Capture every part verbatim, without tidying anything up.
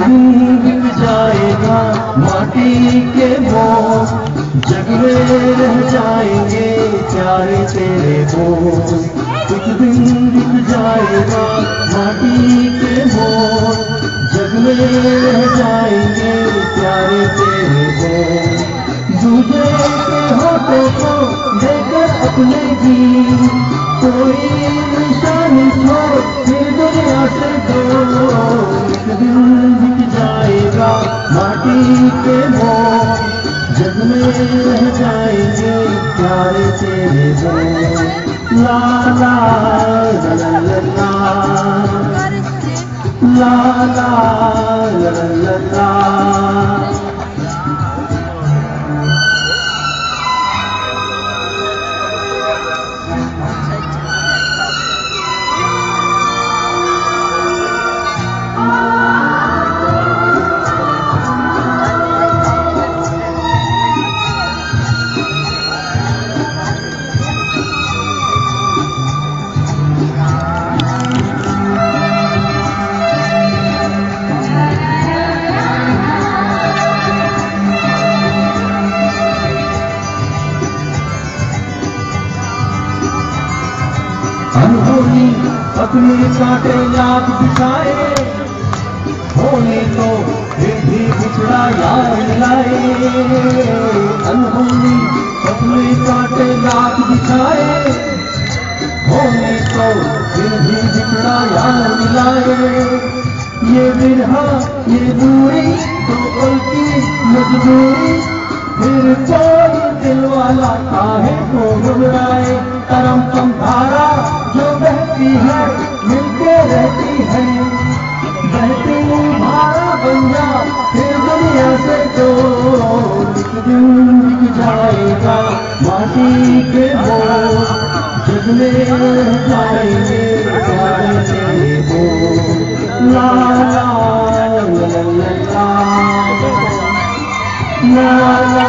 दिन बिक जाएगा, माटी के मोल जग में रह जाएंगे प्यारे तेरे बोल। एक दिन बिक जाएगा, माटी के मोल जग में रह जाएंगे प्यारे तेरे बोल। डूबे के होठों को लेकर अपने गीत, कोई निशान छोड़ फिर दुनिया से दो। के मोह जग में रह जाएंगे प्यारे तेरे बोल। ला ला ला ला ला ला ला ला। अनहोनी अपने कांटे याद बिछाए, होने तो फिर भी बिछड़ा याद लाए। अनहोनी अपने कांटे याद बिछाए, होने तो फिर भी बिछड़ा याद लाए। ये बिरहा ये दूरी तो उल्टी मजबूरी, फिर कोई दिल वाला काहे को घबराए। करम कम धारा जो बहती है मिलके रहती है, बहती भारा बन जा फिर दुनिया से दो। एक दिन बिक जाएगा, माटी के मोल जग में रह जाएंगे प्यारे तेरे बोल। ला ला ला ला ला ला। La la la la la la la la।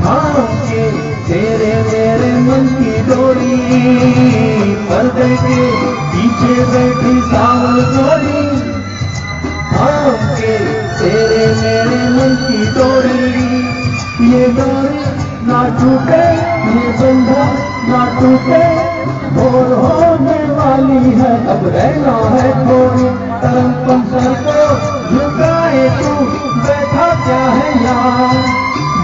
थाम के तेरे मेरे मन की डोरी। पर्दे के पीछे बैठी सावल गोरी, थाम के तेरे मेरे मन की डोरी। ये डोरी ना टूटे, ये बंधा ना टूटे, भोर होने वाली है अब रहना है थोड़ी। तरम तुम सर को झुकाए तू बैठा क्या है यार,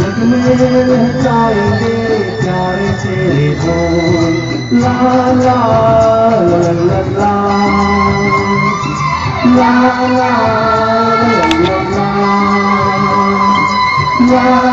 जग में रह जाएंगे प्यारे तेरे बोल। ला ला ला ला ला ला ला ला।